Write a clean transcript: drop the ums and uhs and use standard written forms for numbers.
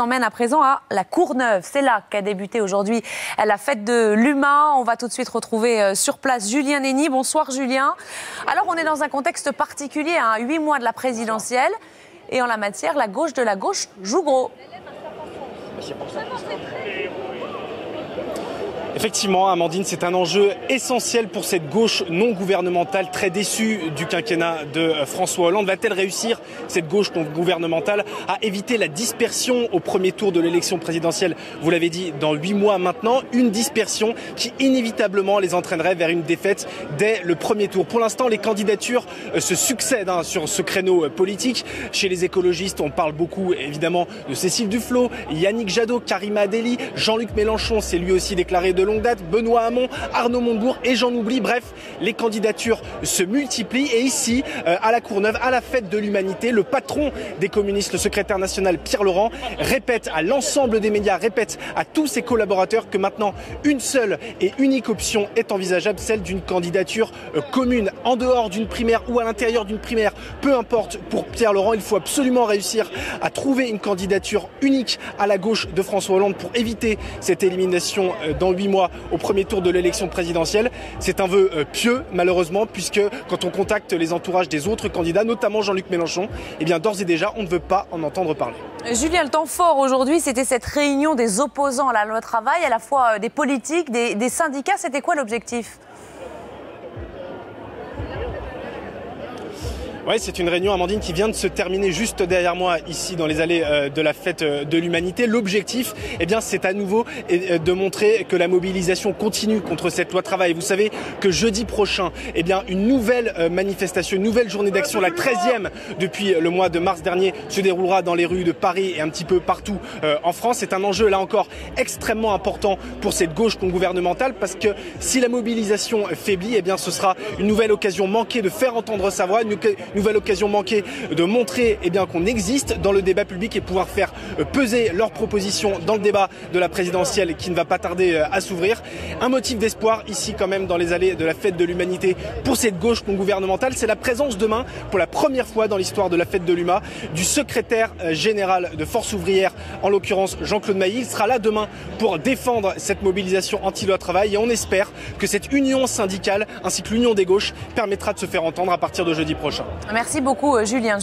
On emmène à présent à la Courneuve. C'est là qu'a débuté aujourd'hui la fête de l'humain. On va tout de suite retrouver sur place Julien Eny. Bonsoir Julien. Alors on est dans un contexte particulier, hein, 8 mois de la présidentielle. Et en la matière, la gauche de la gauche joue gros. Effectivement, Amandine, c'est un enjeu essentiel pour cette gauche non gouvernementale très déçue du quinquennat de François Hollande. Va-t-elle réussir, cette gauche non gouvernementale, à éviter la dispersion au premier tour de l'élection présidentielle, vous l'avez dit, dans 8 mois maintenant, une dispersion qui inévitablement les entraînerait vers une défaite dès le premier tour. Pour l'instant, les candidatures se succèdent sur ce créneau politique. Chez les écologistes, on parle beaucoup évidemment de Cécile Duflot, Yannick Jadot, Karima Adélie, Jean-Luc Mélenchon s'est lui aussi déclaré de longue date, Benoît Hamon, Arnaud Montebourg et j'en oublie. Bref, les candidatures se multiplient et ici, à la Courneuve, à la fête de l'Humanité, le patron des communistes, le secrétaire national Pierre Laurent, répète à l'ensemble des médias, répète à tous ses collaborateurs que maintenant, une seule et unique option est envisageable, celle d'une candidature commune, en dehors d'une primaire ou à l'intérieur d'une primaire. Peu importe, pour Pierre Laurent, il faut absolument réussir à trouver une candidature unique à la gauche de François Hollande pour éviter cette élimination dans 8 mois. Au premier tour de l'élection présidentielle. C'est un vœu pieux, malheureusement, puisque quand on contacte les entourages des autres candidats, notamment Jean-Luc Mélenchon, eh bien d'ores et déjà, on ne veut pas en entendre parler. Julien, le temps fort aujourd'hui, c'était cette réunion des opposants à la loi travail, à la fois des politiques, des syndicats. C'était quoi l'objectif ? Oui, c'est une réunion, Amandine, qui vient de se terminer juste derrière moi, ici, dans les allées de la fête de l'Humanité. L'objectif, eh bien, c'est à nouveau de montrer que la mobilisation continue contre cette loi travail. Vous savez que jeudi prochain, eh bien, une nouvelle manifestation, une nouvelle journée d'action, la 13e depuis le mois de mars dernier, se déroulera dans les rues de Paris et un petit peu partout en France. C'est un enjeu, là encore, extrêmement important pour cette gauche non gouvernementale, parce que si la mobilisation faiblit, eh bien, ce sera une nouvelle occasion manquée de faire entendre sa voix, nouvelle occasion manquée de montrer eh bien qu'on existe dans le débat public et pouvoir faire peser leurs propositions dans le débat de la présidentielle qui ne va pas tarder à s'ouvrir. Un motif d'espoir ici quand même dans les allées de la fête de l'Humanité pour cette gauche non gouvernementale, c'est la présence demain pour la première fois dans l'histoire de la fête de l'UMA du secrétaire général de Force Ouvrière, en l'occurrence Jean-Claude Mailly. Il sera là demain pour défendre cette mobilisation anti-loi travail et on espère que cette union syndicale ainsi que l'union des gauches permettra de se faire entendre à partir de jeudi prochain. Merci beaucoup Julien.